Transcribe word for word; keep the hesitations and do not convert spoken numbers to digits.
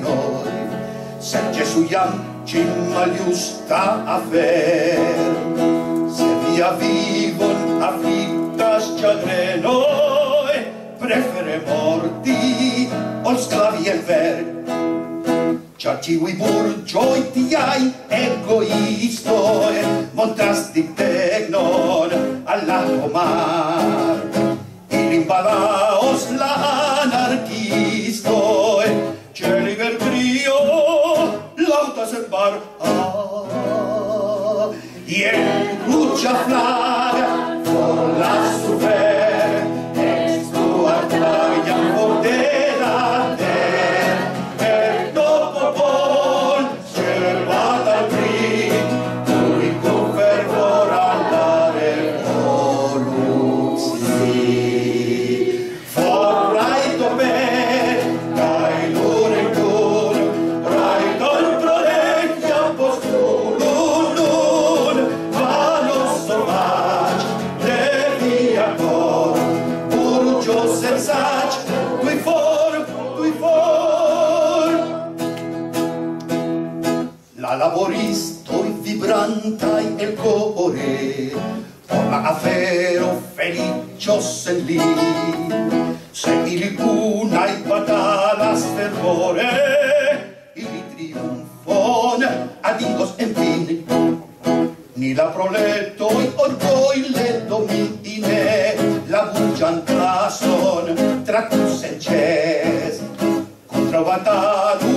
noi, ser Jesuiam cimalius ta afer, se via vivon afflictas chagrenoi, prefere morti ol sclavi el ver, cia ciui burgioi tiai egoistoi montras dictegnon alla comar, ili balaos la anarchistoi, celi ver brio lautas en bar, ah, y en crucia flaga por la super. Laboristoi vibrantai el core, por la afero felicios en li, se ili cunai batalas fervore, ili triunfon atingos en fin, ni la proletoi orgoi le domine, la bugian clason tractus en ces, contra batadu